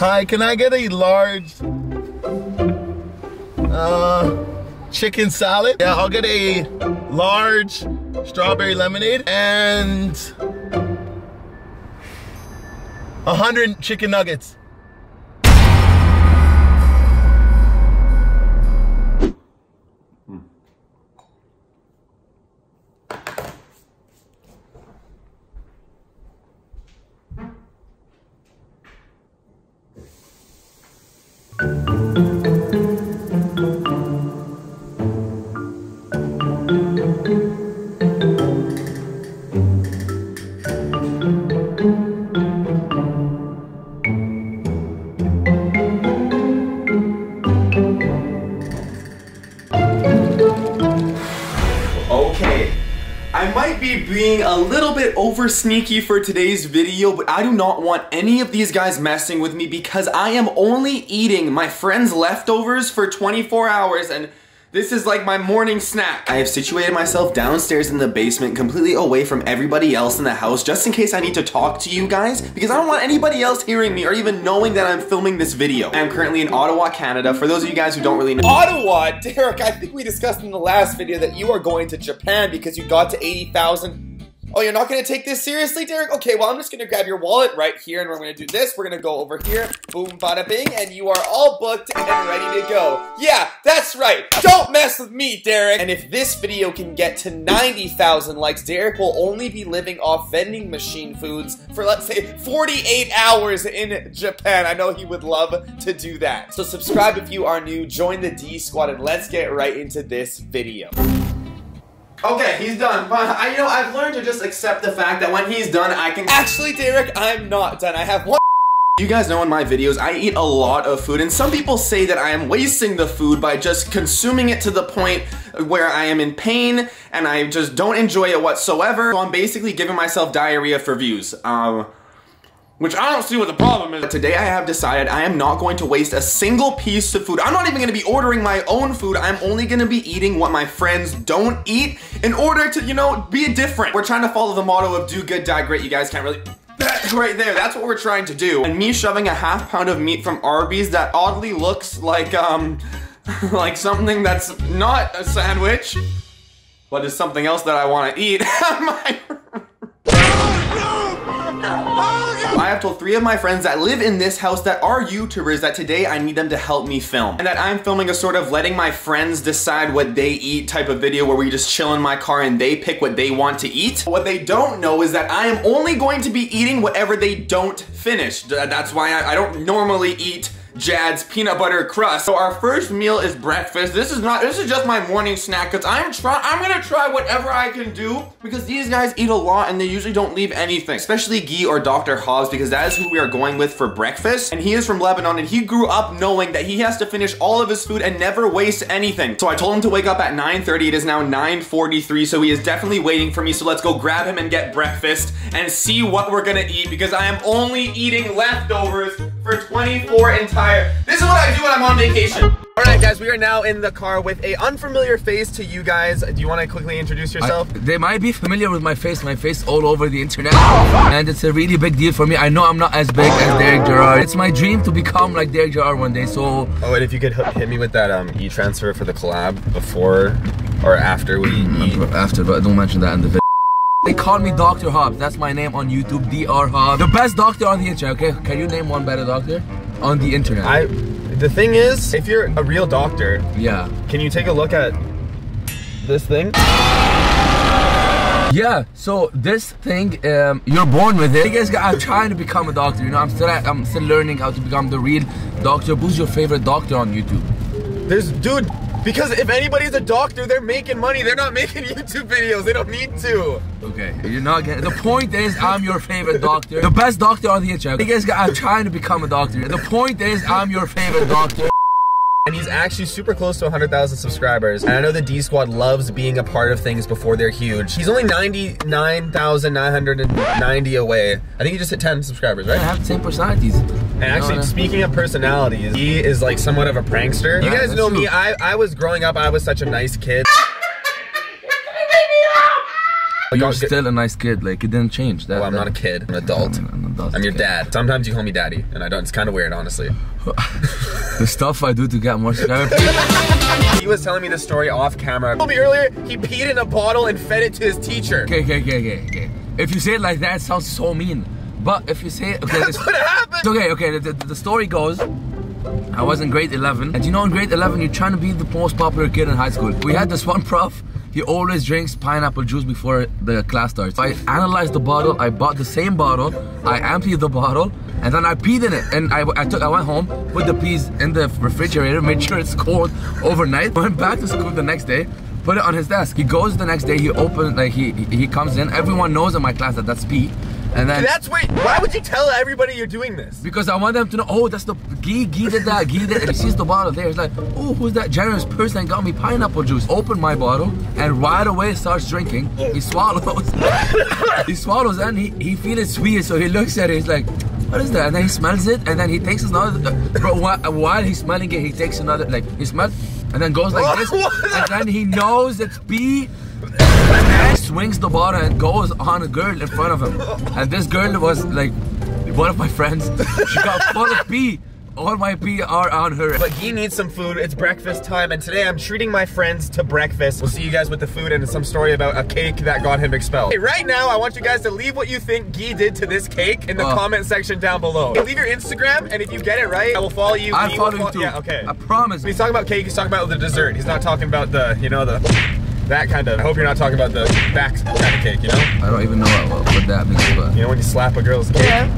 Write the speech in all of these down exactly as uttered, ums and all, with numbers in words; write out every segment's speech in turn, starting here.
Hi, can I get a large uh, chicken salad? Yeah, I'll get a large strawberry lemonade and a hundred chicken nuggets. Being a little bit over sneaky for today's video, but I do not want any of these guys messing with me because I am only eating my friend's leftovers for twenty-four hours, and this is like my morning snack. I have situated myself downstairs in the basement, completely away from everybody else in the house, just in case I need to talk to you guys, because I don't want anybody else hearing me or even knowing that I'm filming this video. I am currently in Ottawa, Canada. For those of you guys who don't really know- Ottawa? Derek, I think we discussed in the last video that you are going to Japan because you got to eighty thousand. Oh, you're not gonna take this seriously, Derek? Okay, well, I'm just gonna grab your wallet right here, and we're gonna do this. We're gonna go over here, boom, bada bing, and you are all booked and ready to go. Yeah, that's right. Don't mess with me, Derek. And if this video can get to ninety thousand likes, Derek will only be living off vending machine foods for, let's say, forty-eight hours in Japan. I know he would love to do that. So subscribe if you are new, join the D Squad, and let's get right into this video. Okay, he's done. But I, you know, I've learned to just accept the fact that when he's done, I can- Actually, Derek, I'm not done. I have one- You guys know in my videos, I eat a lot of food, and some people say that I am wasting the food by just consuming it to the point where I am in pain, and I just don't enjoy it whatsoever. So I'm basically giving myself diarrhea for views. Um... Which I don't see what the problem is. But today I have decided I am not going to waste a single piece of food. I'm not even gonna be ordering my own food. I'm only gonna be eating what my friends don't eat in order to, you know, be different. We're trying to follow the motto of do good, die great. You guys can't really... Right there, that's what we're trying to do. And me shoving a half pound of meat from Arby's that oddly looks like, um, like something that's not a sandwich, but is something else that I wanna eat. my I have told three of my friends that live in this house that are YouTubers that today I need them to help me film. And that I'm filming a sort of letting my friends decide what they eat type of video where we just chill in my car and they pick what they want to eat. What they don't know is that I am only going to be eating whatever they don't finish. That's why I, I don't normally eat Jad's peanut butter crust. So our first meal is breakfast. This is not, this is just my morning snack because I'm trying, I'm gonna try whatever I can do because these guys eat a lot and they usually don't leave anything. Especially Guy or DrHobs because that is who we are going with for breakfast. And he is from Lebanon and he grew up knowing that he has to finish all of his food and never waste anything. So I told him to wake up at nine thirty. It is now nine forty-three. So he is definitely waiting for me. So let's go grab him and get breakfast and see what we're gonna eat because I am only eating leftovers for twenty-four entire. This is what I do when I'm on vacation. All right, guys, we are now in the car with a unfamiliar face to you guys. Do you want to quickly introduce yourself? I, they might be familiar with my face. My face all over the internet. Oh, and it's a really big deal for me. I know I'm not as big as Derek Gerard. It's my dream to become like Derek Gerard one day, so... Oh, and if you could hit me with that um, e-transfer for the collab before or after we eat. After, but don't mention that in the video. They call me DrHobs. That's my name on YouTube, DrHobs. The best doctor on the internet, okay? Can you name one better doctor? On the internet. I, the thing is, if you're a real doctor, yeah. Can you take a look at this thing? Yeah, so this thing, um, you're born with it. You guys, I'm trying to become a doctor, you know? I'm still, I'm still learning how to become the real doctor. Who's your favorite doctor on YouTube? There's, dude, because if anybody's a doctor, they're making money. They're not making YouTube videos. They don't need to. Okay, you're not getting... The point is, I'm your favorite doctor. The best doctor on the internet. You guys, I'm trying to become a doctor. The point is, I'm your favorite doctor. And he's actually super close to one hundred thousand subscribers. And I know the D Squad loves being a part of things before they're huge. He's only ninety-nine thousand nine hundred ninety away. I think he just hit ten subscribers, right? I have ten personalities. And actually, no, no. Speaking of personalities, he is like somewhat of a prankster. You guys know me, I, I was growing up, I was such a nice kid. You're still a nice kid, like, it didn't change. That, well, I'm that, not a kid, I'm an adult. I'm, an adult I'm your kid. dad. Sometimes you call me daddy, and I don't, it's kind of weird, honestly. The stuff I do to get more He was telling me this story off camera. He told me earlier, he peed in a bottle and fed it to his teacher. Okay, okay, okay, okay, okay. If you say it like that, it sounds so mean. But if you say it, okay, that's what happened. Okay, okay, the, the, the story goes, I was in grade eleven, and you know in grade eleven, you're trying to be the most popular kid in high school. We had this one prof, he always drinks pineapple juice before the class starts. So I analyzed the bottle, I bought the same bottle, I emptied the bottle, and then I peed in it. And I, I, took, I went home, put the peas in the refrigerator, made sure it's cold overnight, went back to school the next day, put it on his desk. He goes the next day, he opens, like he, he comes in, everyone knows in my class that that's pee. And then, that's wait. Why would you tell everybody you're doing this? Because I want them to know. Oh, that's the Guy. Guy did that. Guy did. He sees the bottle there. He's like, oh, who's that generous person that got me pineapple juice? Open my bottle and right away starts drinking. He swallows. he swallows and he he feels it sweet. So he looks at it. He's like, what is that? And then he smells it. And then he takes another. Bro, while, while he's smelling it, he takes another. Like he smells and then goes like this. And then he knows it's pee. He swings the bottle and goes on a girl in front of him. And this girl was like one of my friends. She got full of pee. All my pee are on her. But he needs some food. It's breakfast time. And today I'm treating my friends to breakfast. We'll see you guys with the food and some story about a cake that got him expelled. Hey, right now, I want you guys to leave what you think Guy did to this cake in the uh, comment section down below. Leave your Instagram, and if you get it right, I will follow you. I'll follow you too. Yeah, okay. I promise. He's talking about cake. He's talking about the dessert. He's not talking about the, you know, the... That kind of, I hope you're not talking about the back kind of cake, you know? I don't even know what, what that means, but... You know when you slap a girl's cake? Yeah.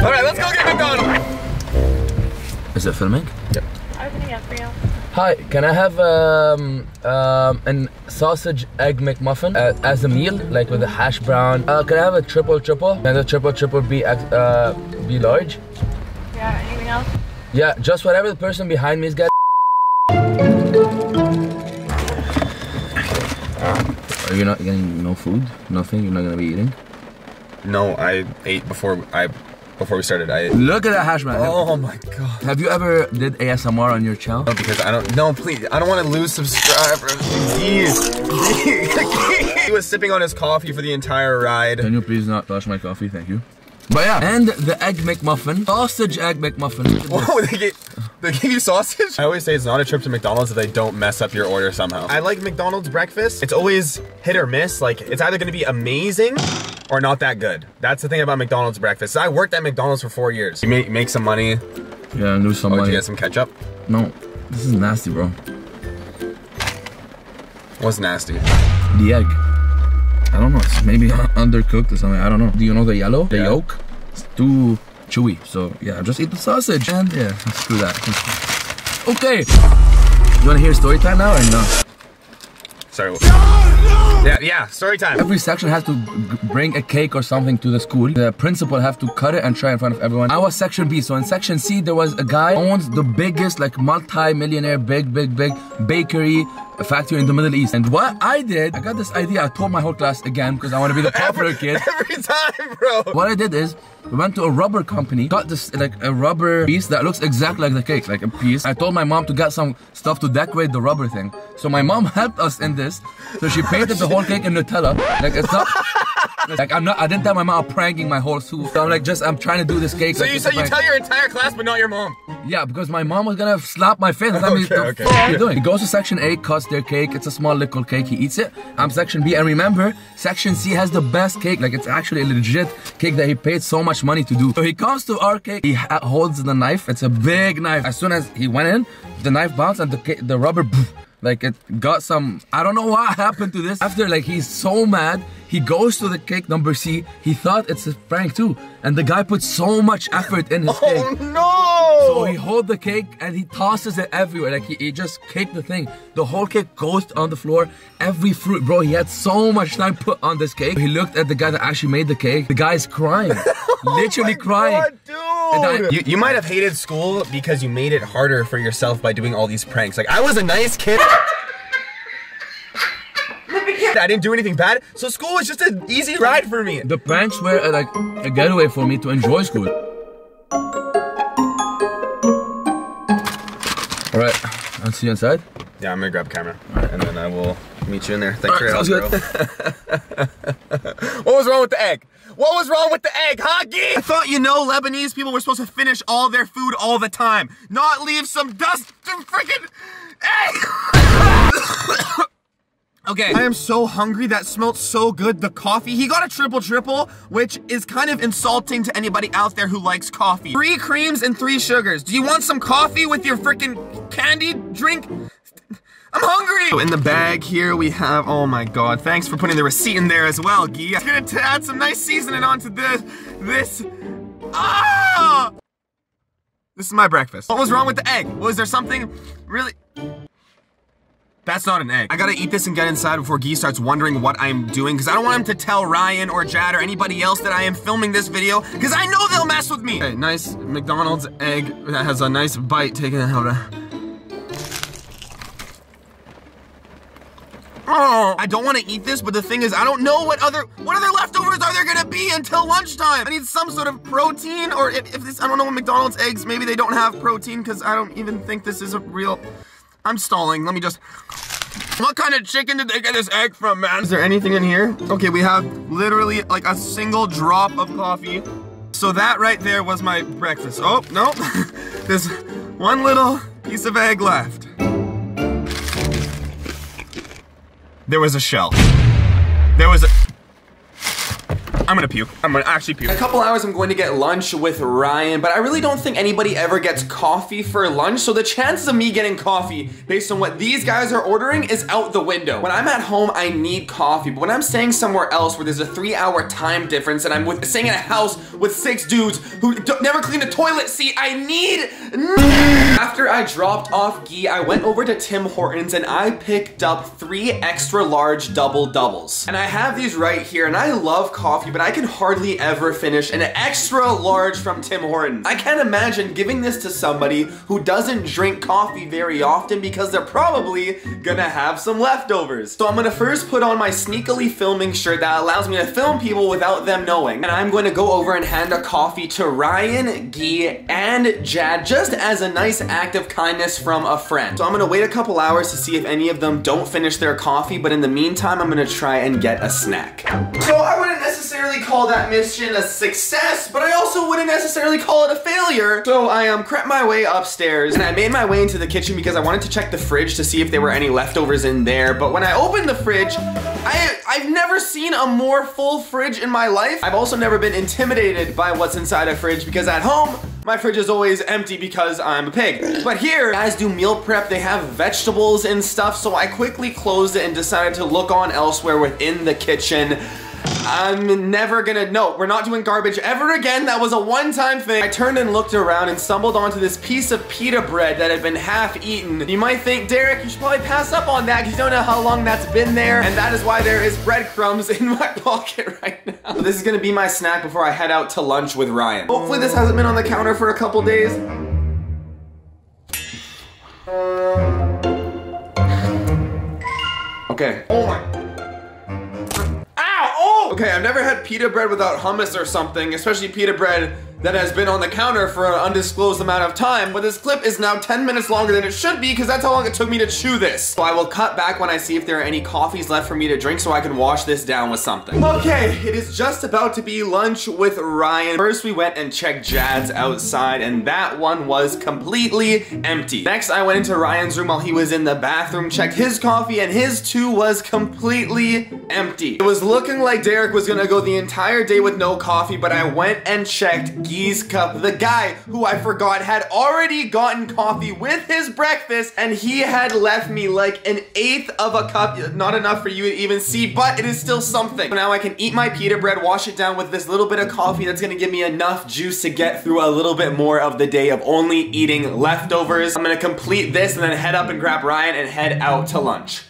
Alright, let's go get McDonald's! Is it filming? Yep. Opening up for you. Hi, can I have um, um, an sausage egg McMuffin uh, as a meal, like with a hash brown? Uh, can I have a triple triple? Can the triple triple be, uh, be large? Yeah, anything else? Yeah, just whatever the person behind me is getting. Are you not getting no food? Nothing? You're not gonna be eating? No, I ate before I before we started. I ate. Look at that hash brown. Oh my god. Have you ever did A S M R on your channel? No, because I don't. No, please. I don't want to lose subscribers. Jeez. He was sipping on his coffee for the entire ride. Can you please not touch my coffee? Thank you. But yeah, and the egg McMuffin, sausage egg McMuffin. Whoa, they gave, they gave you sausage? I always say it's not a trip to McDonald's if they don't mess up your order somehow. I like McDonald's breakfast. It's always hit or miss. Like, it's either gonna be amazing or not that good. That's the thing about McDonald's breakfast. I worked at McDonald's for four years. You make, make some money. Yeah, lose some oh, money. Did you get some ketchup? No, this is nasty, bro. What's nasty? The egg. I don't know, it's maybe undercooked or something, I don't know. Do you know the yellow? The yeah. yolk? It's too chewy, so yeah, just eat the sausage. And yeah, screw that. Okay! You wanna hear story time now or no? Sorry. No, no! Yeah, yeah, story time. Every section has to bring a cake or something to the school. The principal have to cut it and try in front of everyone. I was section B, so in section C, there was a guy owns the biggest, like multi-millionaire, big, big, big bakery. A factory in the Middle East. And what I did, I got this idea, I told my whole class again because I want to be the popular every, kid. Every time, bro! What I did is, we went to a rubber company, got this, like, a rubber piece that looks exactly like the cake, like a piece. I told my mom to get some stuff to decorate the rubber thing. So my mom helped us in this, so she painted the whole cake in Nutella. Like, it's not... Like, I'm not, I didn't tell my mom I'm pranking my whole school. So I'm like, just, I'm trying to do this cake. So like, you said you tell your entire class, but not your mom? Yeah, because my mom was gonna slap my face. That's okay, what okay. yeah. doing. He goes to section A, cuts their cake. It's a small little cake. He eats it. I'm section B. And remember, section C has the best cake. Like, it's actually a legit cake that he paid so much money to do. So he comes to our cake. He holds the knife. It's a big knife. As soon as he went in, the knife bounced and the, cake, the rubber... Poof, like it got some, I don't know what happened to this. After, like, he's so mad, he goes to the cake number C. He thought it's a prank too. And the guy put so much effort in his oh, cake. Oh no! So he holds the cake and he tosses it everywhere. Like he, he just kicked the thing. The whole cake goes on the floor. Every fruit, bro, he had so much time put on this cake. He looked at the guy that actually made the cake. The guy's crying. oh Literally crying. God, dude. I, you, you might have hated school because you made it harder for yourself by doing all these pranks. Like, I was a nice kid. I didn't do anything bad, so school was just an easy ride for me. The pranks were uh, like a getaway for me to enjoy school. All right, I'll see you inside? Yeah, I'm gonna grab camera. Right. And then I will meet you in there. Thanks right, for your help, bro. What was wrong with the egg? What was wrong with the egg, huh, Gee? I thought, you know, Lebanese people were supposed to finish all their food all the time, not leave some dust to freaking egg! Okay, I am so hungry. That smelled so good. The coffee. He got a triple triple, which is kind of insulting to anybody out there who likes coffee. Three creams and three sugars. Do you want some coffee with your freaking candy drink? I'm hungry! So in the bag here we have, oh my god, thanks for putting the receipt in there as well, Gee. It's gonna add some nice seasoning onto this, this, ah! This is my breakfast. What was wrong with the egg? Was there something really? That's not an egg. I gotta eat this and get inside before Gee starts wondering what I'm doing, because I don't want him to tell Ryan or Jad or anybody else that I am filming this video, because I know they'll mess with me. Okay, nice McDonald's egg that has a nice bite taken out of. Oh, I don't want to eat this, but the thing is, I don't know what other what other leftovers are there gonna be until lunchtime. I need some sort of protein, or if, if this, I don't know what McDonald's eggs, maybe they don't have protein, because I don't even think this is a real. I'm stalling. Let me just. What kind of chicken did they get this egg from, man? Is there anything in here? Okay, we have literally like a single drop of coffee. So that right there was my breakfast. Oh no, there's one little piece of egg left. There was a shell. There was a... I'm gonna puke. I'm gonna actually puke. In a couple hours, I'm going to get lunch with Ryan, but I really don't think anybody ever gets coffee for lunch, so the chances of me getting coffee based on what these guys are ordering is out the window. When I'm at home, I need coffee, but when I'm staying somewhere else where there's a three-hour time difference and I'm with, staying in a house with six dudes who d never cleaned a toilet seat, I need... After I dropped off Gee, I went over to Tim Hortons and I picked up three extra large double doubles. And I have these right here, and I love coffee, but I can hardly ever finish an extra large from Tim Hortons. I can't imagine giving this to somebody who doesn't drink coffee very often, because they're probably gonna have some leftovers. So I'm gonna first put on my sneakily filming shirt that allows me to film people without them knowing. And I'm gonna go over and hand a coffee to Ryan, Gee, and Jad, just as a nice act of kindness from a friend. So I'm gonna wait a couple hours to see if any of them don't finish their coffee, but in the meantime, I'm gonna try and get a snack. So I wouldn't necessarily call that mission a success, but I also wouldn't necessarily call it a failure. So I um, crept my way upstairs, and I made my way into the kitchen because I wanted to check the fridge to see if there were any leftovers in there. But when I opened the fridge, I, I've never seen a more full fridge in my life. I've also never been intimidated by what's inside a fridge, because at home, my fridge is always empty because I'm a pig. But here, guys do meal prep, they have vegetables and stuff, so I quickly closed it and decided to look on elsewhere within the kitchen. I'm never gonna, no, we're not doing garbage ever again. That was a one-time thing. I turned and looked around and stumbled onto this piece of pita bread that had been half-eaten. You might think, Derek, you should probably pass up on that because you don't know how long that's been there, and that is why there is breadcrumbs in my pocket right now. So this is gonna be my snack before I head out to lunch with Ryan. Hopefully this hasn't been on the counter for a couple days. Okay. Oh my. Okay, I've never had pita bread without hummus or something, especially pita bread that has been on the counter for an undisclosed amount of time, but this clip is now ten minutes longer than it should be because that's how long it took me to chew this. So I will cut back when I see if there are any coffees left for me to drink so I can wash this down with something. Okay, it is just about to be lunch with Ryan. First we went and checked Jad's outside, and that one was completely empty. Next I went into Ryan's room while he was in the bathroom, checked his coffee, and his too was completely empty. It was looking like Derek was gonna go the entire day with no coffee, but I went and checked Gee's cup. The guy who I forgot had already gotten coffee with his breakfast, and he had left me like an eighth of a cup. Not enough for you to even see, but it is still something. So now I can eat my pita bread, wash it down with this little bit of coffee that's gonna give me enough juice to get through a little bit more of the day of only eating leftovers. I'm gonna complete this and then head up and grab Ryan and head out to lunch.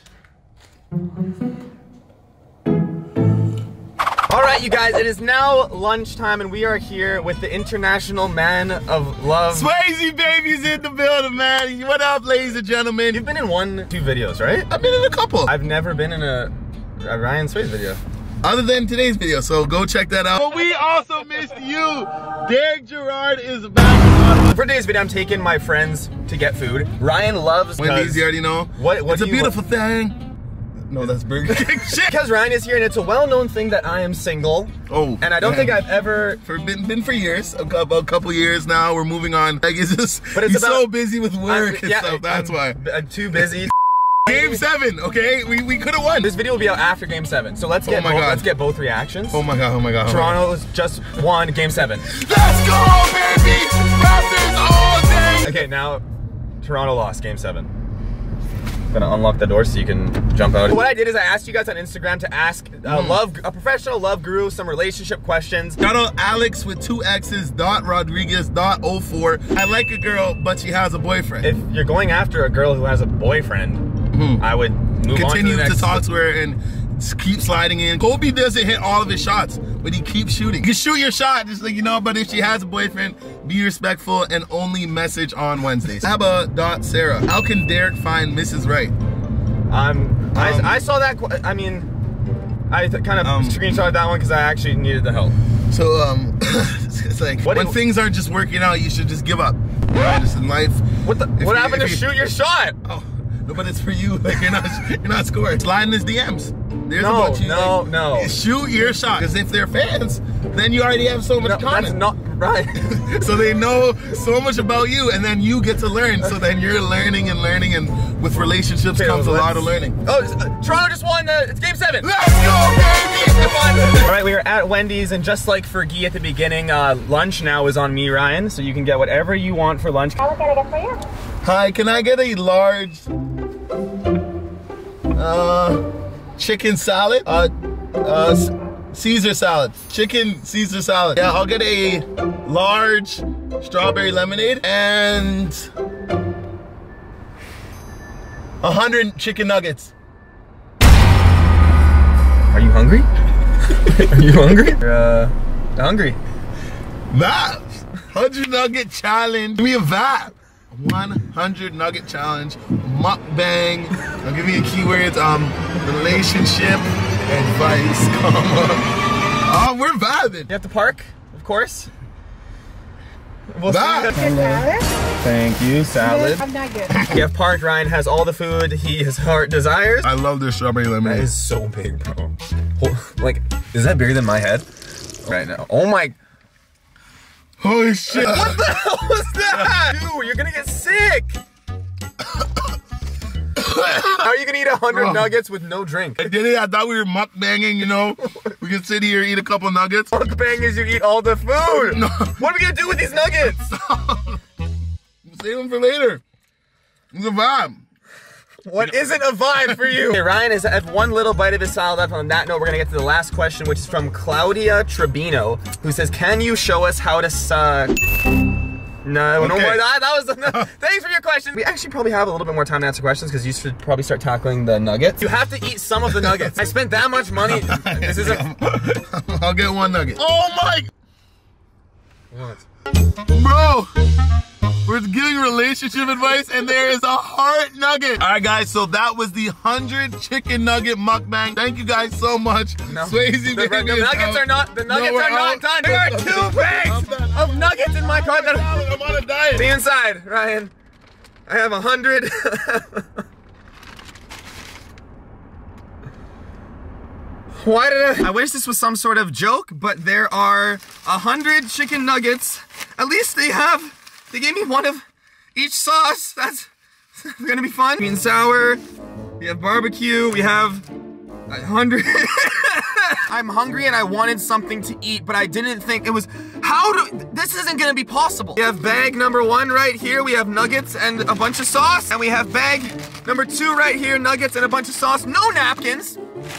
Alright you guys, it is now lunchtime and we are here with the international man of love. Swaze baby's in the building, man. What up, ladies and gentlemen? You've been in one, two videos, right? I've been in a couple. I've never been in a, a Ryan Swaze video. other than today's video, so go check that out. But we also missed you. Derek Gerard is back. For today's video, I'm taking my friends to get food. Ryan loves Wendy's, you already know. What, what it's a beautiful want? thing. No, that's Burger King. Because Ryan is here, and it's a well-known thing that I am single. Oh, and I don't man. think I've ever for been, been for years, about a couple years now. We're moving on. Like it's just, but it's you're about, so busy with work I'm, and yeah, stuff. That's I'm, why I'm too busy. Game seven, okay? We, we could have won. This video will be out after game seven, so let's get, oh my both, God. Let's get both reactions. Oh my God! Oh my God! Oh Toronto's just won game seven. Let's go, baby! Raptors all day. Okay, now Toronto lost game seven. Gonna unlock the door so you can jump out. What I did is I asked you guys on Instagram to ask uh, mm. love a professional love guru some relationship questions. Shout out Alex with two X's dot Rodriguez dot oh four. I like a girl, but she has a boyfriend. If you're going after a girl who has a boyfriend, mm. I would move continue on to, the next to talk to her and keep sliding in. Kobe doesn't hit all of his shots, but he keeps shooting. You can shoot your shot, just like you know. But if she has a boyfriend, be respectful and only message on Wednesdays. Abba.Sarah, how can Derek find Missus Wright? Um, I, um, I saw that. I mean, I kind of um, screenshotted that one because I actually needed the help. So um, it's like what when things aren't just working out, you should just give up. You know, just in life. What the? What you, happened to you, shoot your shot? Oh, no, but it's for you. Like you're not, you're not scoring. Slide in his D Ms. There's no, you, no, like, no. Shoot your shot, because if they're fans, then you already have so much no, content. That's not right. So they know so much about you, and then you get to learn. So then you're learning and learning, and with relationships okay, comes a lot of learning. Oh, uh, Toronto just won. Uh, it's game seven. Let's go, baby! All right, we are at Wendy's, and just like Fergie at the beginning, uh, lunch now is on me, Ryan. So you can get whatever you want for lunch. What can I get for you? Hi, can I get a large? Uh. Chicken salad, uh, uh, Caesar salad, chicken Caesar salad. Yeah, I'll get a large strawberry lemonade and a hundred chicken nuggets. Are you hungry? Are you hungry? You're, uh, hungry. Vaps, hundred nugget challenge. Give me a vap. one hundred nugget challenge, mukbang. I'll give you the keywords. Um. Relationship advice, comma. Oh, we're vibing. You have to park, of course. We'll Vibe. see you guys. Thank you, salad. I'm not good. You have parked. Ryan has all the food he his heart desires. I love this strawberry lemonade. That is so big, bro. Like, is that bigger than my head? Right now. Oh my. Holy shit. What the hell was that? Dude, you're gonna get sick. How are you gonna eat a hundred nuggets with no drink? I did it. I thought we were mukbanging, you know. We could sit here, eat a couple nuggets. Mukbang is you eat all the food. No. What are we gonna do with these nuggets? Save them for later. It's a vibe. What isn't a vibe for you? Okay, Ryan has had one little bite of his salad left. On that note, we're gonna get to the last question, which is from Claudia Trebino, who says, "Can you show us how to suck?" No, okay. no more. That, that was enough. Thanks for your question. We actually probably have a little bit more time to answer questions because you should probably start tackling the nuggets. You have to eat some of the nuggets. I spent that much money. This is a. I'll get one nugget. Oh my! What? Bro, we're giving relationship advice, and there is a heart nugget. All right, guys. So that was the hundred chicken nugget mukbang. Thank you guys so much. No. Swayze, the, the nuggets out. are not. The nuggets no, are out. not done. There are two bags of nuggets in my car. That I'm on a diet. Be inside, Ryan. I have a hundred. Why did I? I wish this was some sort of joke, but there are a hundred chicken nuggets. At least they have. They gave me one of each sauce. That's gonna be fun. Green sour. We have barbecue. We have a hundred. I'm hungry and I wanted something to eat, but I didn't think it was. How do this isn't gonna be possible? We have bag number one right here. We have nuggets and a bunch of sauce, and we have bag number two right here. Nuggets and a bunch of sauce. No napkins.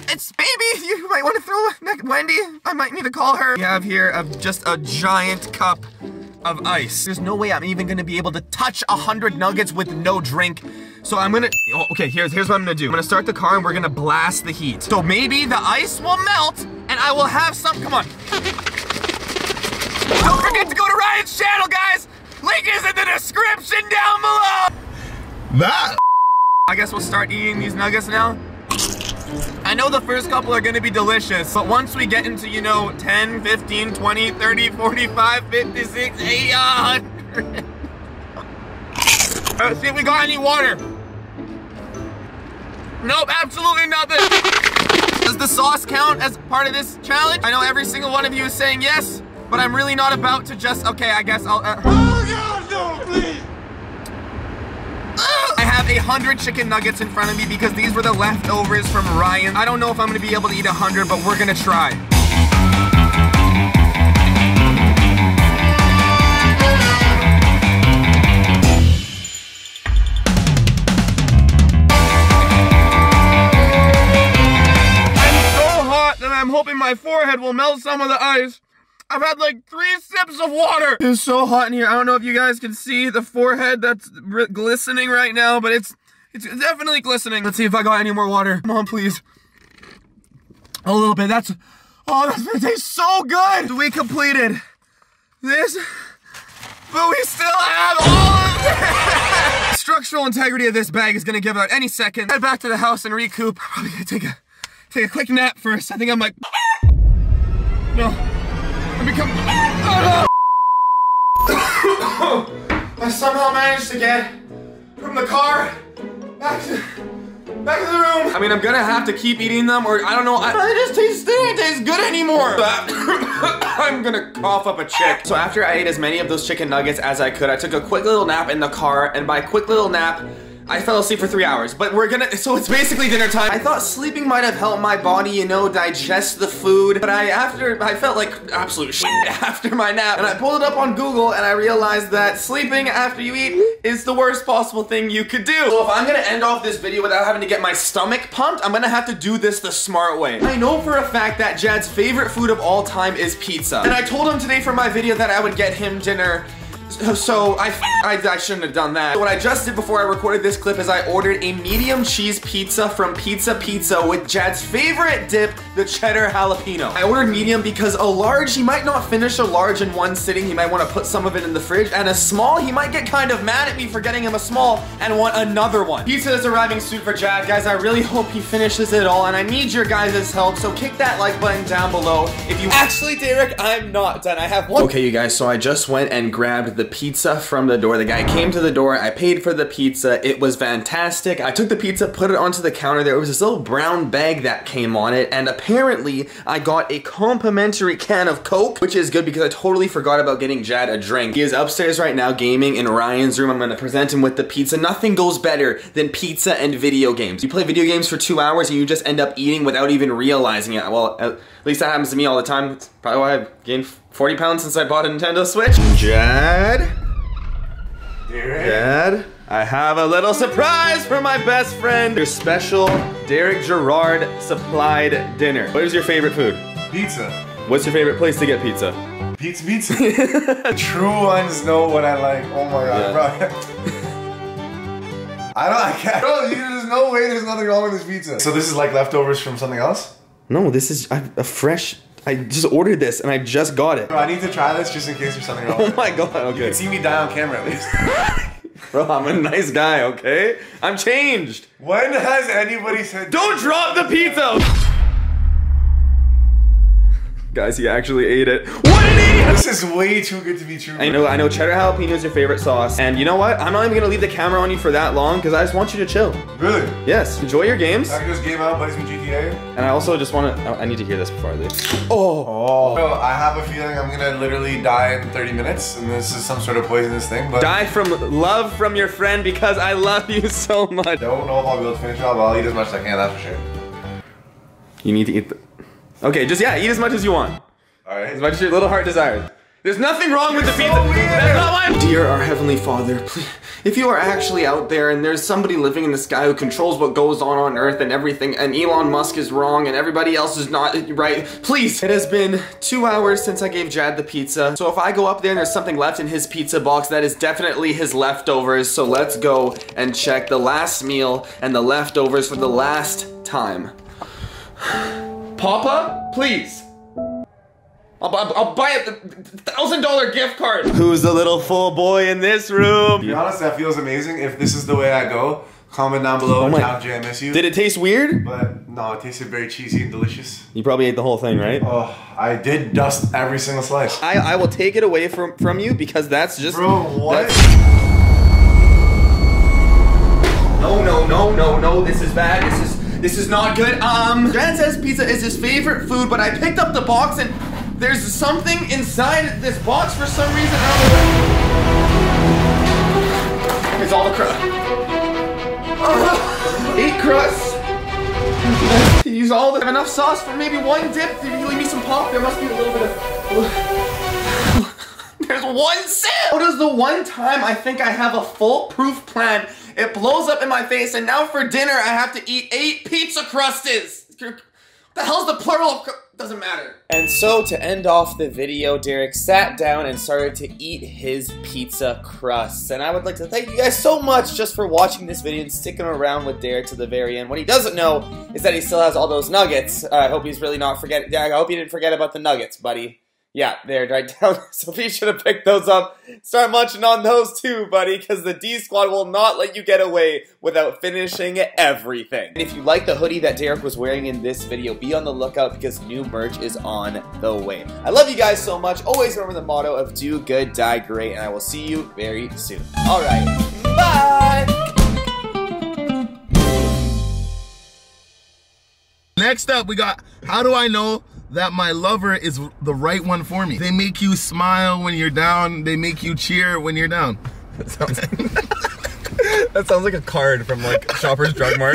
It's maybe you might want to throw Wendy. I might need to call her. We have here a, just a giant cup of ice. There's no way I'm even gonna be able to touch a hundred nuggets with no drink. So I'm gonna, oh, okay, here's, here's what I'm gonna do. I'm gonna start the car and we're gonna blast the heat. So maybe the ice will melt and I will have some, come on. Don't forget to go to Ryan's channel, guys. Link is in the description down below. That. I guess we'll start eating these nuggets now. know the first couple are gonna be delicious, but once we get into, you know, ten, fifteen, twenty, thirty, forty-five, fifty, sixty, eighty, one hundred. Let's see if we got any water. Nope, absolutely nothing. Does the sauce count as part of this challenge? I know every single one of you is saying yes, but I'm really not about to just, okay, I guess I'll, uh, oh God, no, please. I have a hundred chicken nuggets in front of me because these were the leftovers from Ryan. I don't know if I'm gonna be able to eat a hundred, but we're gonna try. I'm hoping my forehead will melt some of the ice. I've had like three sips of water. It's so hot in here. I don't know if you guys can see the forehead that's glistening right now, but it's it's definitely glistening. Let's see if I got any more water. Come on, please. A little bit. That's, oh, that's gonna taste so good. We completed this, but we still have all of that. Structural integrity of this bag is gonna give out any second. Head back to the house and recoup. Probably gonna take a Take a quick nap first. I think I'm like, no. I become, oh no! I somehow managed to get from the car back to, back to the room. I mean, I'm gonna have to keep eating them, or I don't know. I, I just taste, they don't taste good anymore. I'm gonna cough up a chick. So after I ate as many of those chicken nuggets as I could, I took a quick little nap in the car, and by quick little nap, I fell asleep for three hours, but we're gonna, so it's basically dinner time. I thought sleeping might have helped my body, you know, digest the food, but I, after, I felt like absolute shit after my nap, and I pulled it up on Google, and I realized that sleeping after you eat is the worst possible thing you could do. So if I'm gonna end off this video without having to get my stomach pumped, I'm gonna have to do this the smart way. I know for a fact that Jad's favorite food of all time is pizza, and I told him today for my video that I would get him dinner. So, I, I, I shouldn't have done that. So what I just did before I recorded this clip is I ordered a medium cheese pizza from Pizza Pizza with Jad's favorite dip, the cheddar jalapeno. I ordered medium because a large, he might not finish a large in one sitting. He might want to put some of it in the fridge. And a small, he might get kind of mad at me for getting him a small and want another one. Pizza is arriving soon for Jad. Guys, I really hope he finishes it all, and I need your guys' help. So kick that like button down below if you- Actually, Derek, I'm not done. I have one- Okay, you guys, so I just went and grabbed the pizza from the door. The guy came to the door, I paid for the pizza, it was fantastic. I took the pizza, put it onto the counter. There was this little brown bag that came on it, and apparently I got a complimentary can of Coke, which is good because I totally forgot about getting Jad a drink. He is upstairs right now gaming in Ryan's room. I'm gonna present him with the pizza. Nothing goes better than pizza and video games. You play video games for two hours and you just end up eating without even realizing it. Well, at least that happens to me all the time. It's probably why I've gained forty pounds since I bought a Nintendo Switch. Jad? Derek? Jad? I have a little surprise for my best friend. Your special Derek Gerard supplied dinner. What is your favorite food? Pizza. What's your favorite place to get pizza? Pizza Pizza. True ones know what I like. Oh my God, yeah. Bro. I don't, I can't. Bro, there's no way there's nothing wrong with this pizza. So this is like leftovers from something else? No, this is a, a fresh... I just ordered this and I just got it. Bro, I need to try this just in case there's something wrong. Oh my God, okay. You can see me die on camera at least. Bro, I'm a nice guy, okay? I'm changed. When has anybody said- Don't drop the pizza! Guys, he actually ate it. What an idiot! This is way too good to be true. I know, I know cheddar jalapeno is your favorite sauce. And you know what? I'm not even gonna leave the camera on you for that long because I just want you to chill. Really? Yes, enjoy your games. I can just game out, play some G T A. And I also just wanna, I need to hear this before I leave. Oh. Oh. Bro, I have a feeling I'm gonna literally die in thirty minutes and this is some sort of poisonous thing, but. Die from love from your friend because I love you so much. I don't know if I'll be able to finish it all, but I'll eat as much as I can, that's for sure. You need to eat the... Okay, just, yeah, eat as much as you want. All right. As much as your little heart desires. There's nothing wrong You're with the so pizza. Weird. That's not why I'm Dear our Heavenly Father, please, if you are actually out there and there's somebody living in the sky who controls what goes on on Earth and everything, and Elon Musk is wrong and everybody else is not right, please. It has been two hours since I gave Jad the pizza. So if I go up there and there's something left in his pizza box, that is definitely his leftovers. So let's go and check the last meal and the leftovers for the last time. Papa, please. I'll, I'll, I'll buy a thousand dollar gift card. Who's the little full boy in this room? To be honest, that feels amazing. If this is the way I go, comment down below. Oh, and Jay, I miss you. Did it taste weird? But No, it tasted very cheesy and delicious. You probably ate the whole thing, right? Oh, I did dust every single slice. I, I will take it away from, from you because that's just... Bro, what? No, no, no, no, no, this is bad. This is this is not good. Um, Jan says pizza is his favorite food, but I picked up the box and there's something inside this box for some reason. It's all the crust. Uh, eight crusts. Use all the- I have enough sauce for maybe one dip. If you leave me some pop, there must be a little bit of- There's one sip! How does the one time I think I have a foolproof plan, it blows up in my face, and now for dinner I have to eat eight pizza crusts! What the hell's the plural of cr- Doesn't matter. And so to end off the video, Derek sat down and started to eat his pizza crusts. And I would like to thank you guys so much just for watching this video and sticking around with Derek to the very end. What he doesn't know is that he still has all those nuggets. Uh, I hope he's really not forgetting. I hope you didn't forget about the nuggets, buddy. Yeah, they're right down there. So he should have picked those up. Start munching on those too, buddy, because the D Squad will not let you get away without finishing everything. And if you like the hoodie that Derek was wearing in this video, be on the lookout because new merch is on the way. I love you guys so much. Always remember the motto of do good, die great, and I will see you very soon. All right, bye! Next up, we got, how do I know that my lover is the right one for me? They make you smile when you're down. They make you cheer when you're down. That sounds, that sounds like a card from like Shoppers Drug Mart.